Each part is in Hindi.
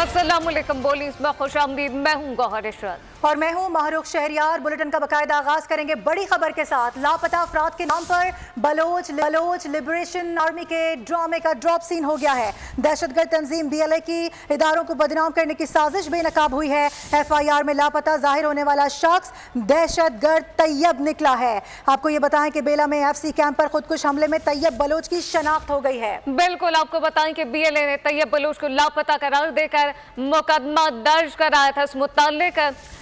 अस्सलामुअलैकुम बोल न्यूज़ में खुश आमदीद। मैं हूँ गौहर इशरत और मैं हूँ माहरुख शहरियार। बुलेटिन का बाकायदा आगाज करेंगे बड़ी खबर के साथ। लापता अफराद के नाम पर बलोच लिबरेशन आर्मी के ड्रामे का ड्रॉप सीन हो गया है। दहशतगर्द तंजीम BLA की इदारों को बदनाम करने की साजिश बेनकाब हुई है। FIR में लापता जाहिर होने वाला शख्स दहशतगर्द तैयब निकला है। आपको ये बताएं कि बेला में FC कैंप पर खुदकुश हमले में तैयब बलोच की शनाख्त हो गई है। बिल्कुल आपको बताएं कि BLA ने तैयब बलोच को लापता करार देकर मुकदमा दर्ज कराया था। इस मुतालिक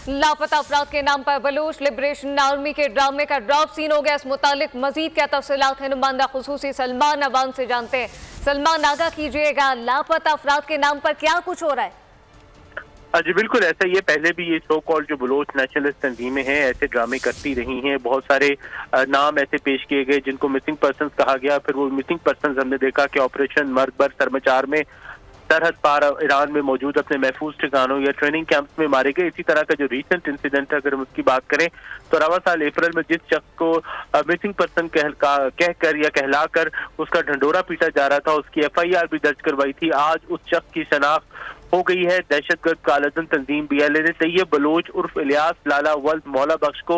लापता अफराद के नाम पर बलोच लिबरेशन आर्मी के ड्रामे का ड्रॉप सीन हो गया। इस मुतालिक मजीद क्या तफसीलात है, नुमाइंदा खुसूसी सलमान अवान से जानते हैं। सलमान, आगाह कीजिएगा, लापता अफराद के नाम पर क्या कुछ हो रहा है? जी बिल्कुल, ऐसा ये पहले भी ये सो कॉल्ड जो बलोच नेशनलिस्ट तंजीमें हैं ऐसे ड्रामे करती रही हैं। बहुत सारे नाम ऐसे पेश किए गए जिनको मिसिंग पर्संस कहा गया। फिर वो मिसिंग पर्संस हमने देखा कि ऑपरेशन मर्ग बर सरमचार में सरहद पार ईरान में मौजूद अपने महफूज ठिकानों या ट्रेनिंग कैंप्स में मारे गए। इसी तरह का जो रीसेंट इंसिडेंट है अगर हम उसकी बात करें तो रवा साल अप्रैल में जिस शख्स को मिसिंग पर्सन कहकर या कहलाकर उसका ढंडोरा पीटा जा रहा था उसकी FIR भी दर्ज करवाई थी। आज उस शख्स की शनाख्त हो गई है। दहशतगर्द कालाजन तंजीम BLA ने तैयब बलोच उर्फ इलियास लाला वल्द मौलाबख्श को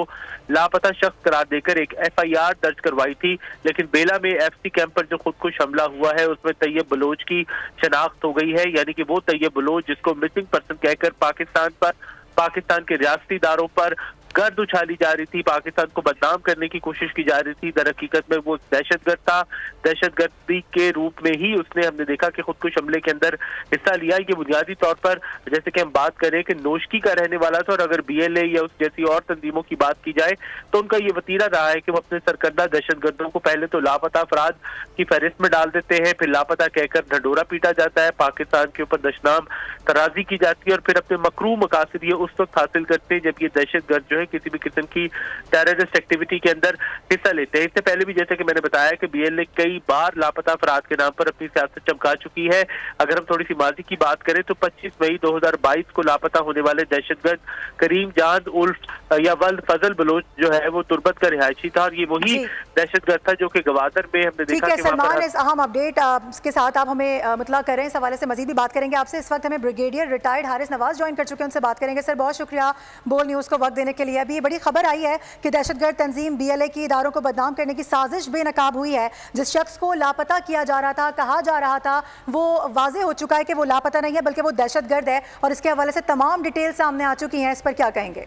लापता शख्स करार देकर एक FIR दर्ज करवाई थी। लेकिन बेला में FC कैंप पर जो खुदकुश हमला हुआ है उसमें तैयब बलोच की शनाख्त हो गई है। यानी कि वो तैयब बलोच जिसको मिसिंग पर्सन कहकर पाकिस्तान के रियासती इदारों पर गर्द उछाली जा रही थी, पाकिस्तान को बदनाम करने की कोशिश की जा रही थी, दरहकीकत में वो दहशतगर्द था। दहशतगर्दी के रूप में ही उसने हमने देखा कि खुदकुश हमले के अंदर हिस्सा लिया। ये बुनियादी तौर पर जैसे कि हम बात करें कि नोशकी का रहने वाला था और अगर BLA या उस जैसी और तंजीमों की बात की जाए तो उनका ये वतीरा रहा है कि वो अपने सरकर्दा दहशतगर्दों को पहले तो लापता अफराद की फहरिस्त में डाल देते हैं, फिर लापता कहकर ढंडोरा पीटा जाता है, पाकिस्तान के ऊपर दशनाम तराजी की जाती है और फिर अपने मकरू मकासद ये उस वक्त हासिल करते हैं जब ये दहशतगर्द जो है किसी भी किस्म की टेररिस्ट एक्टिविटी के अंदर हिस्सा लेते हैं। इससे पहले भी जैसे कि मैंने बताया कि BLA कई बार लापता अफराद के नाम पर अपनी सियासत चमका चुकी है। अगर हम थोड़ी सी माजी की बात करें तो 25 मई 2022 को लापता होने वाले दहशतगर्द करीम जान उल्फ या वल्द फजल बलोच जो है वो तुर्बत का रिहायशी था और ये वही दहशतगर्द था जो कि गवादर में हमने देखा। सलमान, इस अहम अपडेट के साथ आप हमें मुतला करें। इस हवाले से मजीद भी बात करेंगे आपसे। इस वक्त हमें brigadier retired Haris Nawaz join कर चुके हैं, उनसे बात करेंगे। सर, बहुत शुक्रिया बोल न्यूज़ को वक्त देने के लिए। अभी बड़ी खबर आई है कि दहशतगर्द तंजीम BLA की इदारों को बदनाम करने की साजिश बेनकाब हुई है। जिस शख्स को लापता किया जा रहा था, कहा जा रहा था, वो वाजे हो चुका है कि वो लापता नहीं है बल्कि वो दहशतगर्द है और इसके हवाले से तमाम डिटेल सामने आ चुकी हैं। इस पर क्या कहेंगे?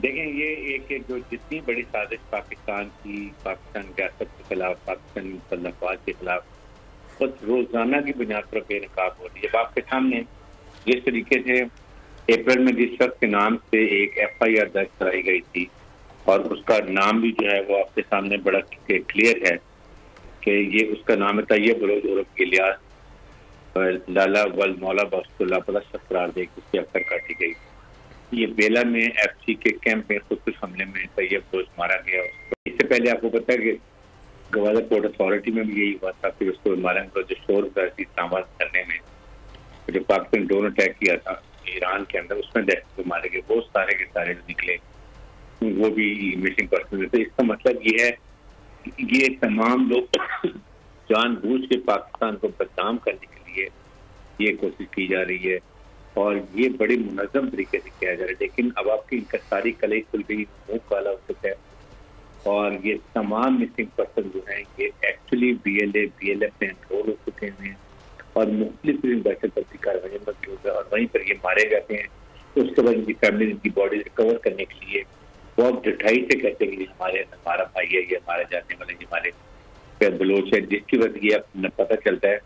देखें, ये एक जो जितनी बड़ी साजिश पाकिस्तान की, पाकिस्तान रियासत के खिलाफ, पाकिस्तानी मुसल्लफ़ात के खिलाफ रोजाना की बुनियाद पर बेनकाब हो रही है। जब आपके सामने जिस तरीके से अप्रैल में जिस शख्स के नाम से एक FIR दर्ज कराई गई थी और उसका नाम भी जो है वो आपके सामने बड़ा क्लियर है कि ये उसका नाम है तैयब बलोच उर्फ इलियास लाला वल्द मौलाबख्श को लापता शख्स करार देकर उसकी अफसर काटी गई। ये बेला में FC के कैंप में खुदकुश हमले में तैयब बलोच मारा गया। इससे पहले आपको पता है कि गवादर पोर्ट अथॉरिटी में भी यही हुआ था, फिर उसको मारा गया। जो शोर इस्लामाबाद करने में जो पाकिस्तान ड्रोन अटैक किया था ईरान के अंदर, उसमें दहशत मारे गए बहुत सारे के सारे निकले, वो भी मिसिंग पर्सन। तो इसका मतलब ये है ये तमाम लोग जानबूझ के पाकिस्तान को बदनाम करने के लिए ये कोशिश की जा रही है और ये बड़े मुनज़्ज़म तरीके से किया जा रहा है। लेकिन अब आपकी इनका सारी कलई खुल गई, मुँह काला हो चुका है और ये तमाम मिसिंग पर्सन जो हैं ये एक्चुअली BLA BLF में एनरोल हो चुके हैं और मुख्तलिफ दहशतगर्दी कार्रवाइयों में मौजूद है और वहीं पर ये मारे जाते हैं। उसके बाद इनकी फैमिली, इनकी बॉडी रिकवर करने के लिए बहुत ढिठाई से कहते हैं कि हमारा भाई है, ये हमारे जाने वाले, ये हमारे बलोच है। जिसकी वजह ये अपना पता चलता है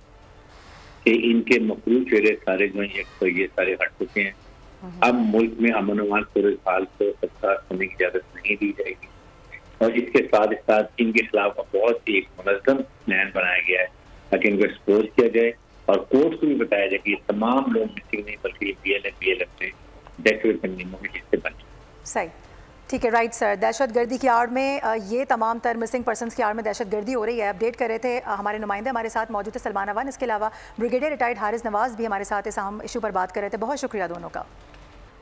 कि इनके मकरूज चेहरे सारे जो हैं तो ये सारे हट चुके हैं। अब मुल्क में अमन अमान सूरत-ए-हाल को बर्दाश्त करने की इजाज़त नहीं दी जाएगी और इसके साथ साथ इनके खिलाफ बहुत एक मुनज़्ज़म प्लान बनाया गया है ताकि इनको एक्सपोज किया जाए और कोर्ट को भी बताया जाए कि ये तमाम लोग मिसिंग नहीं बल्कि BLA BLF में डेक्रेट तंजीमों के हिस्से बन सही। ठीक है, राइट सर। दहशतगर्दी की आड़ में ये तमाम तर मिसिंग पर्सनस की आड़ में दहशतगर्दी हो रही है। अपडेट कर रहे थे हमारे नुमाइंदे, हमारे साथ मौजूद थे सलमान अवान, इसके अलावा ब्रिगेडियर रिटायर्ड हारिस नवाज भी हमारे साथ इस अहम इशू पर बात कर रहे थे। बहुत शुक्रिया दोनों का।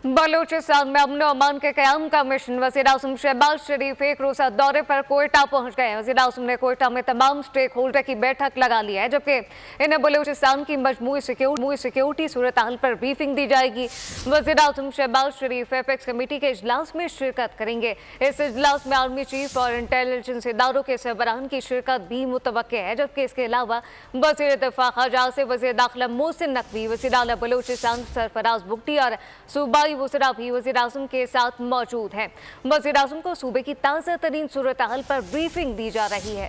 बलूचिस्तान में अमन अमान के क़याम का मिशन। वज़ीर आज़म शहबाज शरीफ एक रोज़ा दौरे पर कोयटा पहुंच गए। वज़ीर आज़म ने कोयटा में तमाम स्टेक होल्डर की बैठक लगा ली है, जबकि इन्हें बलूचिस्तान की मजमूई सिक्योरिटी सूरत हाल पर ब्रीफिंग दी जाएगी। वज़ीर आज़म शहबाज शरीफ एपेक्स कमेटी के इजलास में शिरकत करेंगे। इस इजलास में आर्मी चीफ और इंटेलिजेंस इदारों के सरबराहान की शिरकत भी मुतवक्के है, जबकि इसके अलावा वज़ीर दिफा ख़ाजा से वज़ीर दाखिला मोहसिन नकवी, वज़ीर आला बलूचिस्तान सरफराज भुगटी और सूबाई वज़ीर भी वज़ीर-ए-आज़म के साथ मौजूद हैं। वज़ीर-ए-आज़म को सूबे की ताज़ा तरीन सूरत-ए-हाल पर ब्रीफिंग दी जा रही है।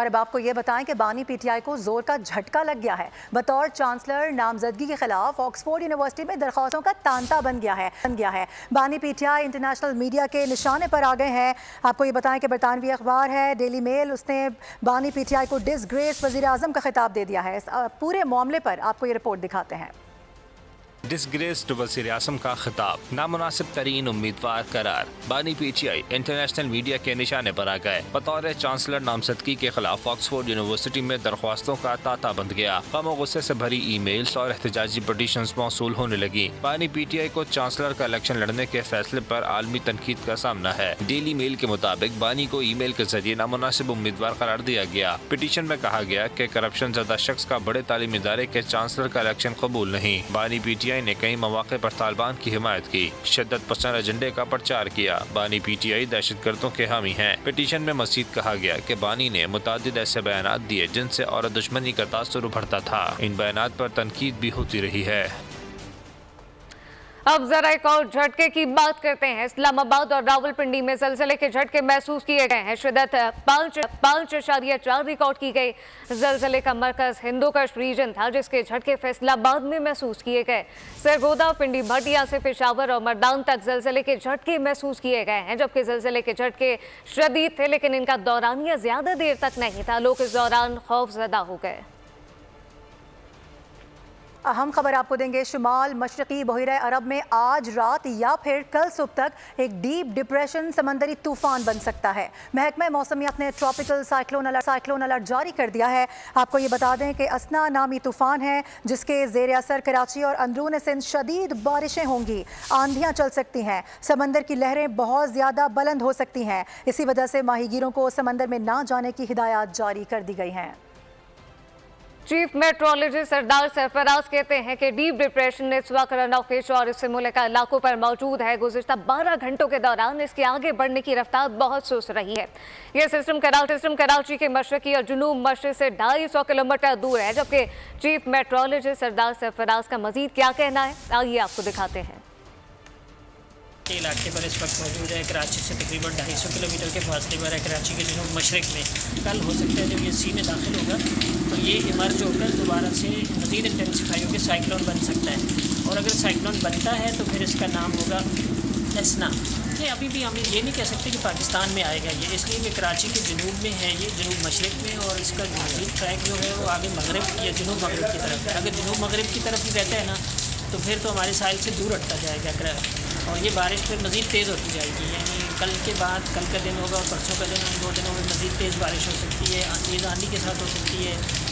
और अब आपको ये बताएं कि बानी पीटीआई को जोर का झटका लग गया है। बतौर चांसलर नामजदगी के खिलाफ ऑक्सफोर्ड यूनिवर्सिटी में दरख्वास्तों का तांता बन गया है। बानी पीटीआई इंटरनेशनल मीडिया के निशाने पर आ गए हैं। आपको ये बताएं कि बरतानवी अखबार है डेली मेल, उसने बानी पीटीआई को डिसग्रेस वज़ीर आज़म का खिताब दे दिया है। पूरे मामले पर आपको ये रिपोर्ट दिखाते हैं। डिसग्रेस्ड वज़ीर आज़म का खिताब, नामुनासिब तरीन उम्मीदवार करार। बानी पीटीआई इंटरनेशनल मीडिया के निशाने पर आ गए। बतौर चांसलर नामजदगी के खिलाफ ऑक्सफोर्ड यूनिवर्सिटी में दरख्वास्तों का तांता बंध गया। गम और गुस्से से भरी ईमेल्स और एहतजाजी पटिशन मौसूल होने लगी। बानी पीटीआई को चांसलर का इलेक्शन लड़ने के फैसले पर आलमी तनकीद का सामना है। डेली मेल के मुताबिक बानी को ई मेल के जरिए नामुनासिब उम्मीदवार करार दिया गया। पिटिशन में कहा गया की करप्शन ज़्यादा शख्स का बड़े तालीमी इदारे के चांसलर का इलेक्शन कबूल नहीं। बानी पीटीआई ने कई मौके पर तालिबान की हिमायत की, शिद्दत पसंद एजेंडे का प्रचार किया। बानी पीटीआई दहशत गर्दों के हामी हैं। पिटीशन में मजीद कहा गया कि बानी ने मुतादिद ऐसे बयानात दिए जिनसे औरत दुश्मनी का तासुर उभरता था। इन बयानात पर तनकीद भी होती रही है। अब जरा एक और झटके की बात करते हैं। इस्लामाबाद और रावलपिंडी में ज़लज़ले के झटके महसूस किए गए हैं। शिद्दत 5.4 रिकॉर्ड की गई। ज़लज़ले का मरकज हिंदूकश रीजन था, जिसके झटके फैसलाबाद में महसूस किए गए। सरगोदा, पिंडी भटिया से पेशावर और मर्दान तक ज़लज़ले के झटके महसूस किए गए हैं, जबकि ज़लज़ले के झटके शदीद थे, लेकिन इनका दौरानिया ज्यादा देर तक नहीं था। लोग इस दौरान खौफजदा हो गए। अहम खबर आपको देंगे। शुमाल मशरक़ी बहरा अरब में आज रात या फिर कल सुबह तक एक डीप डिप्रेशन समंदरी तूफान बन सकता है। महकमा मौसमियात ने ट्रॉपिकल साइक्लोन अलर्ट जारी कर दिया है। आपको ये बता दें कि असना नामी तूफान है, जिसके ज़ेर असर कराची और अंदरून सिंध शदीद बारिशें होंगी, आंधियाँ चल सकती हैं, समंदर की लहरें बहुत ज़्यादा बुलंद हो सकती हैं। इसी वजह से माहीगीरों को समंदर में ना जाने की हिदायत जारी कर दी गई हैं। चीफ मेट्रोलॉजिस्ट सरदार सरफराज कहते हैं कि डीप डिप्रेशन इस वक्त रनौखेश और इससे मुल्क के इलाकों पर मौजूद है। गुज़श्ता 12 घंटों के दौरान इसके आगे बढ़ने की रफ्तार बहुत सुस्त रही है। यह सिस्टम कराची के मशरक़ी और जुनूब मशरक़ से 250 किलोमीटर दूर है, जबकि चीफ मेट्रोलॉजिस्ट सरदार सरफराज का मजीद क्या कहना है, आइए आपको दिखाते हैं। के इलाके पर इस वक्त मौजूद है। कराची से तकरीबन 250 किलोमीटर के फासले पर है। कराची के जनूब मशरक़ में कल हो सकता है जब ये सी में दाखिल होगा तो ये इमर्ज होकर दोबारा से मज़ीद इंटेंसिफाई होकर साइक्लोन बन सकता है। और अगर साइक्लोन बनता है तो फिर इसका नाम होगा एसना। ये अभी भी हम ये नहीं कह सकते कि पाकिस्तान में आएगा ये, इसलिए कि कराची के जनूब में है, ये जनूब मशरक़ में, और इसका मज़ीद ट्रैक जो है वो आगे मगरब या जनूब मगरब की तरफ है। अगर जनूब मगरब की तरफ ही रहता है ना तो फिर तो हमारे साहिल से दूर हटता जाएगा और ये बारिश फिर मज़ीद तेज़ होती जाएगी। यानी कल के बाद कल का दिन होगा और परसों का दिन, इन 2 दिनों में मज़ीद तेज़ बारिश हो सकती है, तेज़ आंधी के साथ हो सकती है।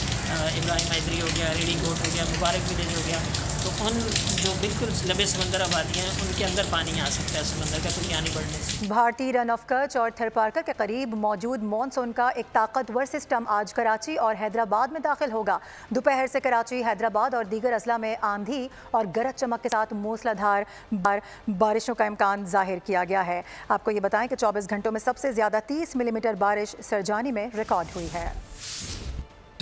इब्राहिम आइदरी हो गया, रेडीकोट हो गया, मुबारक विलेज हो गया, तो उन जो बिल्कुल लबे समंदर आबादियाँ हैं उनके अंदर पानी आ सकता है समंदर का तुलियानी बढ़ने से। भारतीय रन ऑफ कच्छ और थरपारकर के करीब मौजूद मानसून का एक ताकतवर सिस्टम आज कराची और हैदराबाद में दाखिल होगा। दोपहर से कराची, हैदराबाद और दीगर अजला में आंधी और गरज चमक के साथ मूसलाधार बारिशों का इम्कान जाहिर किया गया है। आपको ये बताएं कि 24 घंटों में सबसे ज़्यादा 30 मिलीमीटर बारिश सरजानी में रिकॉर्ड हुई है।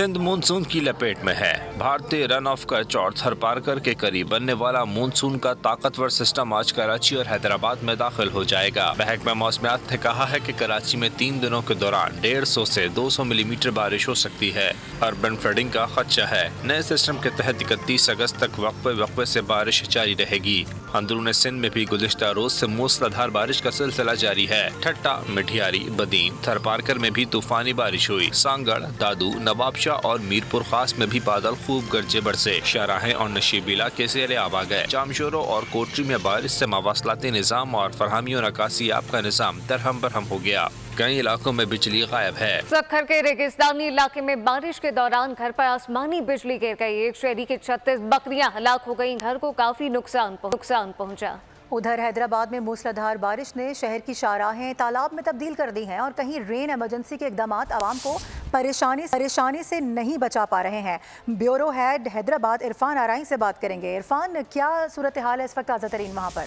सिंध मानसून की लपेट में है। भारतीय रन ऑफ कच्छ और थरपारकर के करीब बनने वाला मानसून का ताकतवर सिस्टम आज कराची और हैदराबाद में दाखिल हो जाएगा। महकमा मौसमियात ने कहा है कि कराची में 3 दिनों के दौरान 150 से 200 मिलीमीटर बारिश हो सकती है। अर्बन फ्लडिंग का खदशा है। नए सिस्टम के तहत 31 अगस्त तक वक्फे से बारिश जारी रहेगी। अंदरून सिंध में भी गुज़श्ता रोज से मूसलाधार बारिश का सिलसिला जारी है। ठट्टा, मिठियारी, बदीन, थरपारकर में भी तूफानी बारिश हुई। सांगड़, दादू, नवाब तोपशा और मीरपुर खास में भी बादल खूब गरजे बरसे। शाहराहें और नशीब इलाके से सैलाब आ गए। जामशोरों और कोटरी में बारिश से मवासलाती निज़ाम और फरहमी और नक्कासीयाब का निज़ाम दरहम बरहम हो गया। कई इलाकों में बिजली गायब है। सक्खर के रेगिस्तानी इलाके में बारिश के दौरान घर पर आसमानी बिजली गिर गई। एक शहरी की 36 बकरियां हलाक हो गयी। घर को काफी नुकसान पहुँचा। उधर हैदराबाद में मूसलाधार बारिश ने शहर की शाहराहें तालाब में तब्दील कर दी हैं और कहीं रेन इमरजेंसी के इकदाम आवाम को परेशानी से नहीं बचा पा रहे हैं। ब्यूरो हेड हैदराबाद इरफान आराई से बात करेंगे। इरफान, क्या सूरत हाल है इस वक्त ताज़ा तरीन वहाँ पर?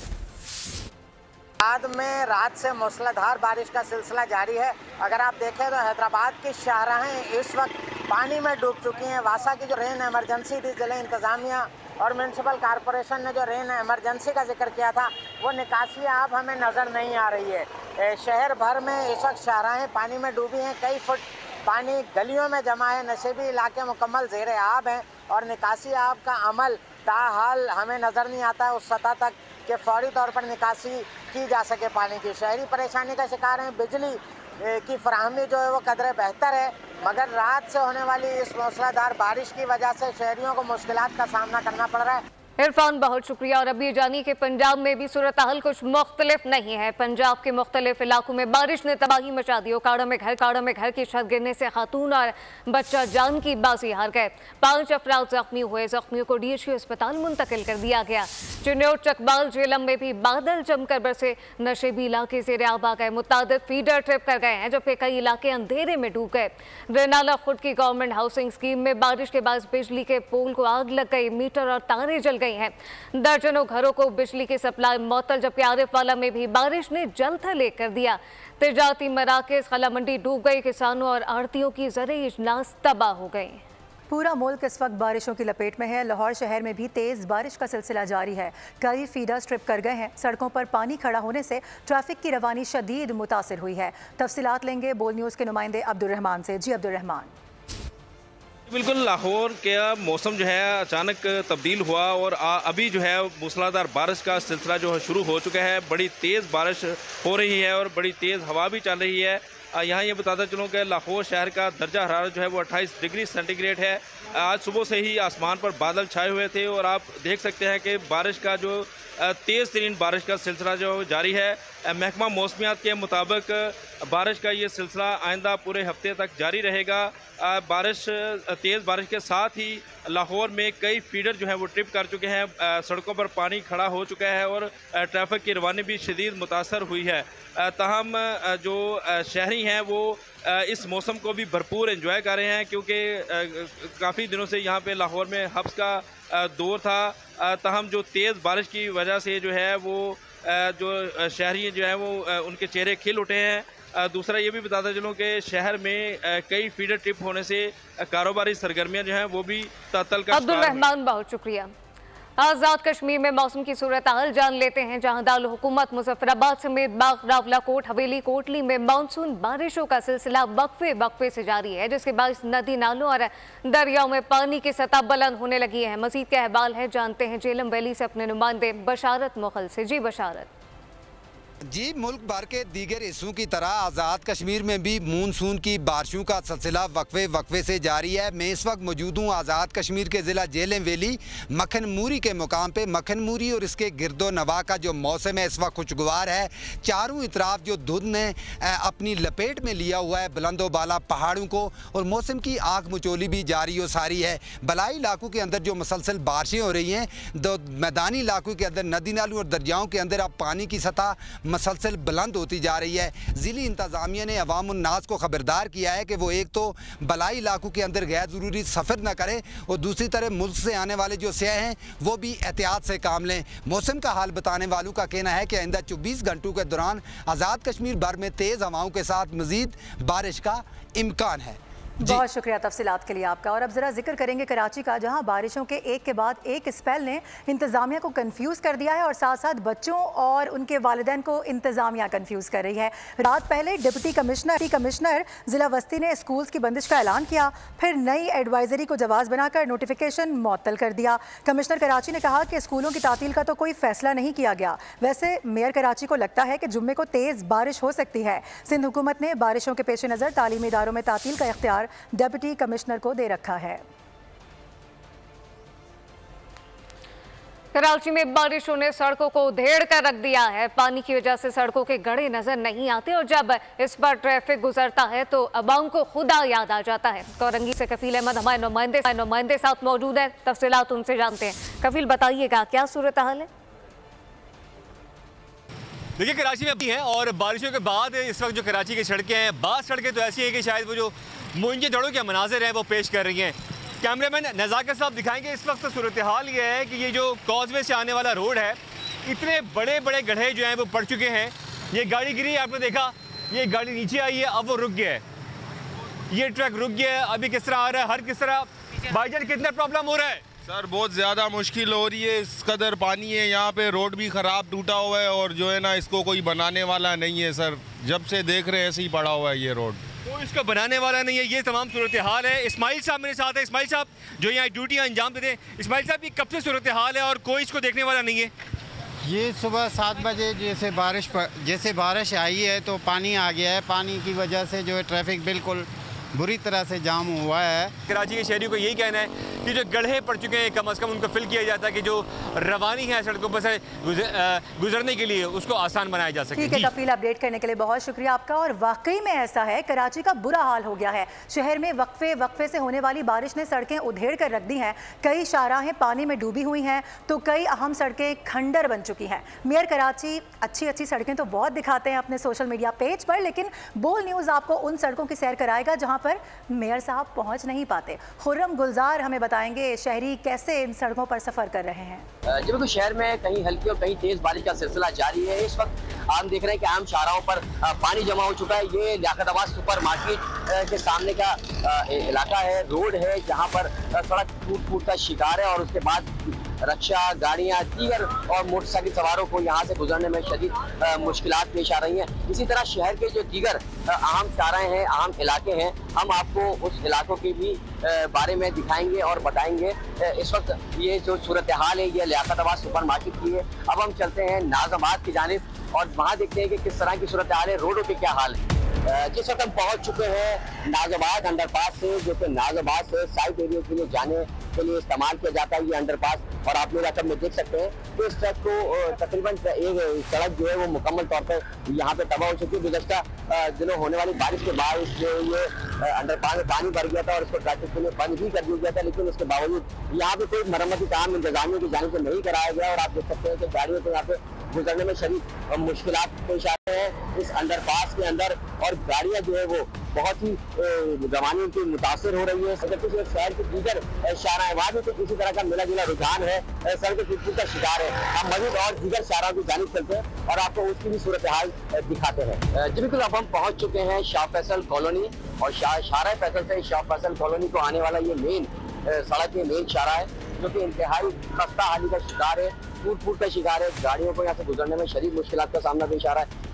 बाद में रात से मूसलाधार बारिश का सिलसिला जारी है। अगर आप देखें तो हैदराबाद की शाहराहें इस वक्त पानी में डूब चुकी हैं। वासा की जो रेन इमरजेंसी थी, जिले इंतजामिया और म्यूनसिपल कॉरपोरेशन ने जो रेन इमरजेंसी का जिक्र किया था, वो निकासी अब हमें नज़र नहीं आ रही है। शहर भर में इस वक्त शाहराहें पानी में डूबी हैं। कई फुट पानी गलियों में जमा है। नशीबी इलाके मुकम्मल ज़ेरे आब हैं और निकासी आब का अमल ताहाल हमें नज़र नहीं आता है उस सतह तक कि फौरी तौर पर निकासी की जा सके पानी की। शहरी परेशानी का शिकार हैं। बिजली की फराहमी जो है वो कदरे बेहतर है, मगर रात से होने वाली इस मूसलाधार बारिश की वजह से शहरियों को मुश्किलात का सामना करना पड़ रहा है। इरफान, बहुत शुक्रिया। और अब ये जानिए कि पंजाब में भी सूरत हाल कुछ मुख्तलिफ नहीं है। पंजाब के मुख्तलिफ इलाकों में बारिश ने तबाही मचा दी। ओकाड़ा में घर की छत गिरने से खातून और बच्चा जान की बाजी हार गए। 5 अफराद जख्मी हुए। जख्मियों को DHU अस्पताल मुंतकिल कर दिया गया। चिन्नौर, चकबाल, झेलम में भी बादल जमकर बरसे। नशेबी इलाके से ज़ेरे-ए-आब आ गए। मुतादिद फीडर ट्रिप कर गए हैं, जबकि कई इलाके अंधेरे में डूब गए। रेनाला खुर्द की गवर्नमेंट हाउसिंग स्कीम में बारिश के बाद बिजली के पोल को आग लग गई। मीटर और तारे जल गई हैं। दर्जनों घरों को बिजली की सप्लाई मौतल। जबकि आरिफ वाला में भी बारिश ने जलथल कर दिया। तिजारती मराकज़, खला मंडी डूब गई। किसानों और आढ़तियों की ज़रूरी इजनास तबाह हो गई। पूरा मुल्क इस वक्त बारिशों की लपेट में है। लाहौर शहर में भी तेज़ बारिश का सिलसिला जारी है। कई फीडर स्ट्रिप कर गए हैं। सड़कों पर पानी खड़ा होने से ट्रैफिक की रवानी शदीद मुतासर हुई है। तफसीलात लेंगे बोल न्यूज़ के नुमाइंदे अब्दुलरहमान से। जी अब्दुलरहमान। बिल्कुल, लाहौर का मौसम जो है अचानक तब्दील हुआ और अभी जो है मूसलाधार बारिश का सिलसिला जो है शुरू हो चुका है। बड़ी तेज़ बारिश हो रही है और बड़ी तेज़ हवा भी चल रही है। यहाँ ये बताता चलूँ कि लाहौर शहर का दर्जा हरारत जो है वो 28 डिग्री सेंटीग्रेड है। आज सुबह से ही आसमान पर बादल छाए हुए थे और आप देख सकते हैं कि बारिश का जो तेज़ तरीन बारिश का सिलसिला जो जारी है। महकमा मौसमियात के मुताबिक बारिश का ये सिलसिला आइंदा पूरे हफ्ते तक जारी रहेगा। बारिश, तेज़ बारिश के साथ ही लाहौर में कई फीडर जो है वो ट्रिप कर चुके हैं। सड़कों पर पानी खड़ा हो चुका है और ट्रैफिक की रवानी भी शदीद मुतासर हुई है। ताहम जो शहरी हैं वो इस मौसम को भी भरपूर एंजॉय कर रहे हैं, क्योंकि काफ़ी दिनों से यहाँ पे लाहौर में हब्स का दौर था। ताहम जो तेज़ बारिश की वजह से जो है वो जो शहरी जो है वो उनके चेहरे खिल उठे हैं। दूसरा ये भी बताता चलूँ कि शहर में कई फीडर ट्रिप होने से कारोबारी सरगर्मियां जो हैं वो भी तातल का। अब्दुल रहमान, बहुत शुक्रिया। आज़ाद कश्मीर में मौसम की सूरत हाल जान लेते हैं, जहां दारुलहुकूमत मुजफ्फराबाद समेत बाग, रावलाकोट, हवेली, कोटली में मानसून बारिशों का सिलसिला वक्फे से जारी है, जिसके बाद नदी नालों और दरियाओं में पानी की सतह बुलंद होने लगी है। मजीद के अहवाल है जानते हैं झेलम वैली से अपने नुमाइंदे बशारत मुगल से। जी बशारत। जी, मुल्क भर के दीगर हिस्सों की तरह आज़ाद कश्मीर में भी मानसून की बारिशों का सिलसिला वक्फे से जारी है। मैं इस वक्त मौजूद हूँ आज़ाद कश्मीर के ज़िला झेलम वैली मखन मूरी के मुकाम पे। मखन मूरी और इसके गिरदो नवा का जो मौसम है इस वक्त खुशगवार है। चारों इतराफ जो धुंध ने अपनी लपेट में लिया हुआ है, बुलंदोबाला पहाड़ों को, और मौसम की आँख मचोली भी जारी और सारी है। बलाई इलाकों के अंदर जो मुसलसल बारिशें हो रही हैं, दो मैदानी इलाकों के अंदर नदी नालों और दरियाओं के अंदर अब पानी की सतह मसलसल बुलंद होती जा रही है। ज़िली इंतज़ामिया ने अवाम उन्नास को ख़बरदार किया है कि वो एक तो बलाई इलाकों के अंदर गैर ज़रूरी सफ़र न करें और दूसरी तरफ मुल्क से आने वाले जो सयाह हैं वो भी एहतियात से काम लें। मौसम का हाल बताने वालों का कहना है कि आइंदा 24 घंटों के दौरान आज़ाद कश्मीर भर में तेज़ हवाओं के साथ मज़ीद बारिश का इम्कान है। बहुत शुक्रिया तफसीलात के लिए आपका। और अब ज़रा जिक्र करेंगे कराची का, जहां बारिशों के एक के बाद एक स्पेल ने इंतज़ामिया को कंफ्यूज कर दिया है और साथ साथ बच्चों और उनके वालिदैन को इंतज़ामिया कंफ्यूज कर रही है। रात पहले डिप्टी कमिश्नर ज़िला वस्ती ने स्कूल्स की बंदिश का ऐलान किया, फिर नई एडवाइजरी को जवाब बनाकर नोटिफिकेशन मअतल कर दिया। कमिश्नर कराची ने कहा कि स्कूलों की तातील का तो कोई फैसला नहीं किया गया। वैसे मेयर कराची को लगता है कि जुम्मे को तेज़ बारिश हो सकती है। सिंध हुकूमत ने बारिशों के पेश नज़र तालीमी इदारों में तातील का इख्तियार अधिकार डिप्टी कमिश्नर को दे रखा है। कराची में बारिशों ने सड़कों को उधेड़ कर रख दिया है। पानी की वजह से सड़कों के गड्ढे नजर नहीं आते और जब इस पर ट्रैफिक गुजरता है तो अवाम को खुदा याद आ जाता है। कोरंगी से कफील अहमद हमारे नुमाइंदे साथ मौजूद है, तफसीलात उनसे जानते हैं। कफील, बताइएगा क्या सूरत हाल है? देखिए, कराची में अभी है और बारिशों के बाद इस वक्त जो कराची की सड़कें हैं, बाद सड़कें तो ऐसी है कि शायद वो जो मुंजे दड़ों के मनाजिर हैं वो पेश कर रही हैं। कैमरामैन नज़ाकत साहब दिखाएंगे। इस वक्त सूरत हाल ये है कि ये जो कॉजवे से आने वाला रोड है, इतने बड़े बड़े गड्ढे जो हैं वो पड़ चुके हैं। ये गाड़ी गिरी, आपने देखा, ये गाड़ी नीचे आई है, अब वो रुक गया है, ये ट्रक रुक गया है। अभी किस तरह आ रहा है, हर किस तरह भाईजान कितना प्रॉब्लम हो रहा है? सर, बहुत ज़्यादा मुश्किल हो रही है, इस कदर पानी है यहाँ पे, रोड भी ख़राब टूटा हुआ है और जो है ना इसको कोई बनाने वाला नहीं है। सर, जब से देख रहे हैं ऐसे ही पड़ा हुआ है ये रोड, कोई तो इसको बनाने वाला नहीं है। ये तमाम सूरत हाल है। इस्माइल साहब मेरे साथ है, इस्माइल साहब जो यहाँ ड्यूटी अंजाम देते हैं। इस्माइल साहब, ये कब से सूरत हाल है और कोई इसको देखने वाला नहीं है? ये सुबह 7 बजे जैसे बारिश आई है तो पानी आ गया है। पानी की वजह से जो है ट्रैफिक बिल्कुल बुरी तरह से जाम हुआ है। कराची के शहरियों को यही कहना है कि जो गड्ढे पड़ चुके हैं कम से कम उनको फिल किया जाता है कि जो रवानी है सड़कों पर से गुजरने के लिए उसको आसान बनाया जा सके। ठीक है कफील, अपडेट करने के लिए बहुत शुक्रिया आपका। और वाकई में ऐसा है, कराची का बुरा हाल हो गया है। शहर में वक्फे वक्फे से होने वाली बारिश ने सड़कें उधेड़ कर रख दी हैं। कई शाहराहें पानी में डूबी हुई हैं तो कई अहम सड़कें खंडर बन चुकी हैं। मेयर कराची अच्छी अच्छी सड़कें तो बहुत दिखाते हैं अपने सोशल मीडिया पेज पर, लेकिन बोल न्यूज़ आपको उन सड़कों की सैर कराएगा जहाँ पर मेयर साहब पहुंच नहीं पाते। खुर्रम गुलजार हमें बताएंगे शहरी कैसे इन सड़कों पर सफर कर रहे हैं। जबकि शहर में कहीं हल्की और कहीं तेज बारिश का सिलसिला जारी है। इस वक्त हम देख रहे हैं कि आम शाहराओं पर पानी जमा हो चुका है। ये लियाकताबाद सुपर मार्केट के सामने का इलाका है, रोड है जहाँ पर सड़क टूट फूट का शिकार है और उसके बाद रक्षा गाड़ियाँ दीगर और मोटरसाइकिल सवारों को यहाँ से गुजरने में शदीद मुश्किल पेश आ रही हैं। इसी तरह शहर के जो दीगर अहम शाहराएँ हैं, अहम इलाके हैं, हम आपको उस इलाकों के भी बारे में दिखाएंगे और बताएंगे। इस वक्त ये जो सूरत हाल है ये लियाकताबाद सुपर मार्केट की है। अब हम चलते हैं नाज़िमाबाद की जानिब और वहाँ देखते हैं कि किस तरह की सूरत हाल है, रोडों की क्या हाल है। जिस वक्त हम पहुँच चुके हैं नाज़िमाबाद अंडरपास से, जो कि नाज़िमाबाद से साइड एरिया के लिए जाने के लिए इस्तेमाल किया जाता है ये अंडरपास। और आप लोग असल में देख सकते हैं तो इस सड़क को तकरीबन एक सड़क जो है वो मुकम्मल तौर पर यहाँ पे तबाह हो चुकी है। गुज़श्ता दिनों होने वाली बारिश के बाद जो ये अंडरपास में पानी भर गया था और इसको ट्रैफिक के लिए बंद भी कर दिया गया था, लेकिन उसके बावजूद यहाँ पे कोई मरम्मती काम इंतजामिया की जाने से नहीं कराया गया और आप देख सकते हैं कि गाड़ियों को यहाँ पे गुजरने में शदीद मुश्किल पेश आ रहे हैं इस अंडरपास के अंदर और गाड़ियाँ जो है वो बहुत ही रवानी की मुतासर हो रही है। जबकि शहर के दीगर शाहराएं तो किसी तरह का मिला जुला रुझान है, सड़क टूट-फूट का शिकार है। हम मजीद और दीगर शाहराओं की जानिब चलते हैं और आपको उसकी भी सूरत हाल दिखाते हैं। जी बिल्कुल, अब हम पहुँच चुके हैं शाह फैसल कॉलोनी और शाहराए फैसल से शाह फैसल कॉलोनी को आने वाला ये मेन सड़क ये मेन शाहरा है जो कि इंतहाई खस्ता हाली का शिकार है, टूट फूट का शिकार है। गाड़ियों को यहाँ से गुजरने में शदीद मुश्किल का सामना पेश आ रहा है।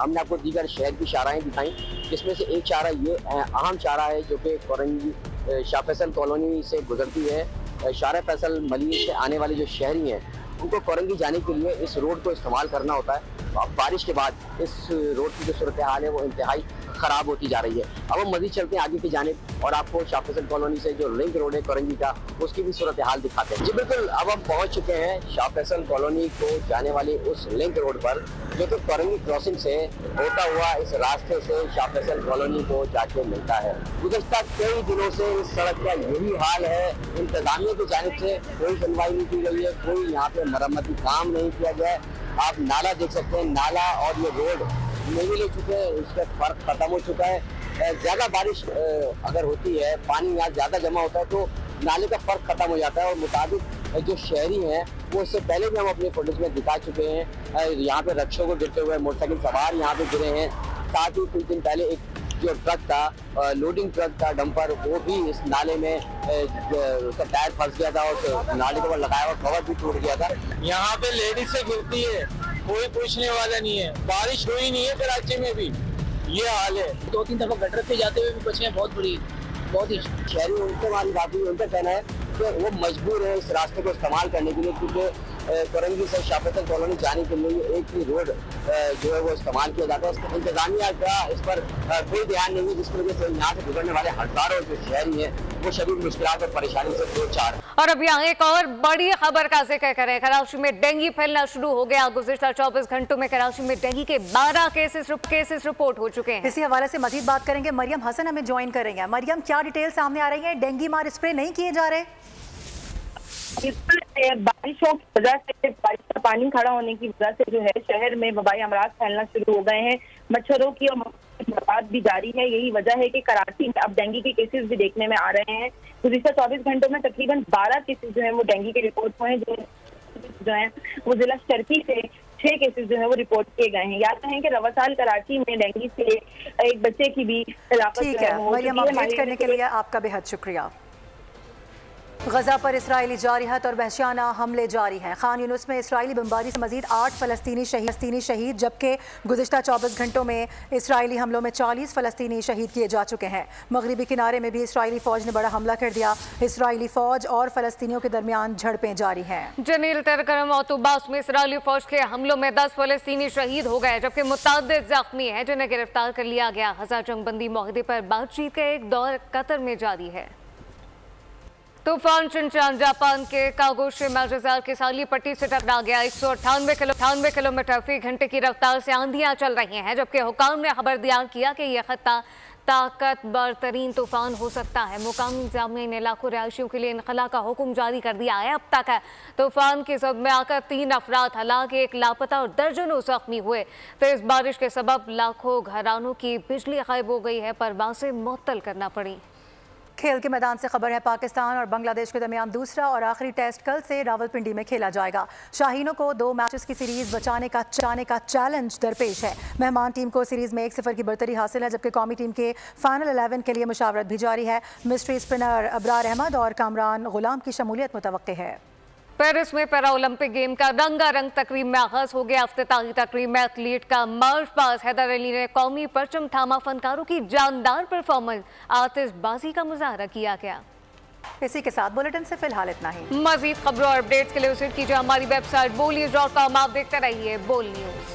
हमने आपको दीगर शहर की शाहराएँ दिखाई जिसमें से एक शाहरा ये अहम शाहरा है जो कि कोरंगी शाह फैसल कॉलोनी से गुजरती है। शाहरा फैसल मलिये से आने वाले जो शहरी हैं उनको कोरंगी जाने के लिए इस रोड को इस्तेमाल करना होता है। अब बारिश के बाद इस रोड की जो सूरत हाल है वो इंतहाई ख़राब होती जा रही है। अब हम मज़ीद चलते हैं आगे की जानिब और आपको शाह फैसल कॉलोनी से जो लिंक रोड है कोरंगी का उसकी भी सूरत हाल दिखाते हैं। जी बिल्कुल, अब हम पहुँच चुके हैं शाह फैसल कॉलोनी को जाने वाली उस लिंक रोड पर जो कि कोरंगी क्रॉसिंग से होता हुआ इस रास्ते से शाह फैसल कॉलोनी को जाके मिलता है। गुज़श्ता कई दिनों से इस सड़क का यही हाल है। इंतजामिया की जानिब से कोई सुनवाई नहीं की गई है, कोई यहाँ पे मरम्मती काम नहीं किया गया है। आप नाला देख सकते हैं, नाला और ये रोड नहीं ले चुके हैं, इसका फर्क खत्म हो चुका है। ज़्यादा बारिश अगर होती है, पानी यहाँ ज़्यादा जमा होता है तो नाले का फ़र्क खत्म हो जाता है और मुताबिक जो शहरी हैं वो इससे पहले भी हम अपने फुटेज में दिखा चुके हैं। यहाँ पे रक्षों को गिरते हुए मोटरसाइकिल सवार यहाँ पे गिरे हैं। साथ ही कुछ दिन पहले एक जो ट्रक था, लोडिंग ट्रक था, डंपर, वो भी इस नाले में उसका टायर फंस गया था और नाले के ऊपर लगाया हुआ कवर भी टूट गया था। यहाँ पे लेडीज से गिरती है, कोई पूछने वाला नहीं है। बारिश हुई नहीं है कराची में भी, ये हाल है। 2-3 दफा गटर पे जाते हुए भी बचे बहुत बुरी बहुत ही शहरी उनसे हमारी बात हुई। उनका कहना है कि वो मजबूर है इस रास्ते को इस्तेमाल करने के लिए क्योंकि कोरंगी से शाह फैसल कॉलोनी जाने के लिए एक ही रोड जो है वो इस्तेमाल किया जाता है। इंतजामिया का इस पर कोई ध्यान नहीं है, जिसकी वजह से यहाँ से गुजरने वाले हजारों जो शहरी हैं वो शदीद मुश्किलात और परेशानी से दो चार। और अब यहाँ एक और बड़ी खबर का जिक्र करें, कराची में डेंगू फैलना शुरू हो गया। गुजश्ता 24 घंटों में कराची में डेंगू के 12 केसेस रिपोर्ट हो चुके हैं। इसी हवाले से मजीद बात करेंगे, मरियम हसन हमें ज्वाइन कर रही हैं। मरियम, क्या डिटेल सामने आ रही है? डेंगू मार स्प्रे नहीं किए जा रहे? बारिशों की वजह से, बारिश का पानी खड़ा होने की वजह से जो है शहर में वबाई अमराज फैलना शुरू हो गए हैं। मच्छरों की और मौत भी जारी है। यही वजह है कि कराची में अब डेंगू के केसेस भी देखने में आ रहे हैं। गुज़िश्ता 24 घंटों में तकरीबन 12 केसेस जो है वो डेंगू के रिपोर्ट हुए हैं, जो है वो जिला शर्की से 6 केसेस जो है वो रिपोर्ट किए गए हैं। याद है कि रवासाल कराची में डेंगू से एक बच्चे की भी हिलाफत करने के लिए आपका बेहद शुक्रिया। गजा पर इसराइली जारिहत और वहशियाना हमले जारी हैं। खान यूनुस में इसराइली बमबारी से मजीद 8 फलस्तीनी शहीद, जबकि गुज़िश्ता 24 घंटों में इसराइली हमलों में 40 फलस्तीनी शहीद किए जा चुके हैं। मगरिबी किनारे में भी इसराइली फ़ौज ने बड़ा हमला कर दिया। इसराइली फ़ौज और फलस्तीनियों के दरमियान झड़पें जारी हैं। जनील तरकरम और तुबास में इसराइली फ़ौज के हमलों में 10 फलस्तीनी शहीद हो गए, जबकि मुतअद्दिद ज़ख्मी हैं जिन्हें गिरफ्तार कर लिया गया। गजा जंगबंदी माहदे पर बातचीत का एक दौर कतर में जारी है। तूफान चिनचान जापान के कागोशे मालजार के साली पट्टी से टकरा गया। 198 किलोमीटर फी घंटे की रफ्तार से आंधियां चल रही हैं, जबकि हुकाम ने खबर दिया कि यह खत्ता ताकतवर तरीन तूफान हो सकता है। मुकामी इंतजामिया ने लाखों रिहायशियों के लिए इनखला का हुक्म जारी कर दिया है। अब तक तूफान की जद में आकर 3 अफराद हलाक, 1 लापता और दर्जनों जख्मी हुए। तेज बारिश के सबब लाखों घरानों की बिजली गायब हो गई है, परवासें मुअत्तल करना पड़ी। खेल के मैदान से खबर है, पाकिस्तान और बांग्लादेश के दरमियान दूसरा और आखिरी टेस्ट कल से रावलपिंडी में खेला जाएगा। शाहीनों को 2 मैचेस की सीरीज बचाने का चैलेंज दरपेश है। मेहमान टीम को सीरीज में 1-0 की बर्तरी हासिल है, जबकि कौमी टीम के फाइनल 11 के लिए मुशावरत भी जारी है। मिस्ट्री स्पिनर अबरार अहमद और कामरान गुलाम की शमूलियत मुतवक्के है। पेरिस में पैरालंपिक गेम का रंगारंग तकरीब में आगाज हो गया। अफ्ताही तकरीब में एथलीट का मार्च पास हैदर अली ने कौमी परचम थामा। फनकारों की जानदार परफॉर्मेंस, आतिशबाजी का मुजाहरा किया गया। इसी के साथ बुलेटिन से फिलहाल इतना ही। मजीद खबरों और अपडेट्स के लिए विजिट कीजिए हमारी वेबसाइट BOL News.com। आप देखते रहिए बोल न्यूज।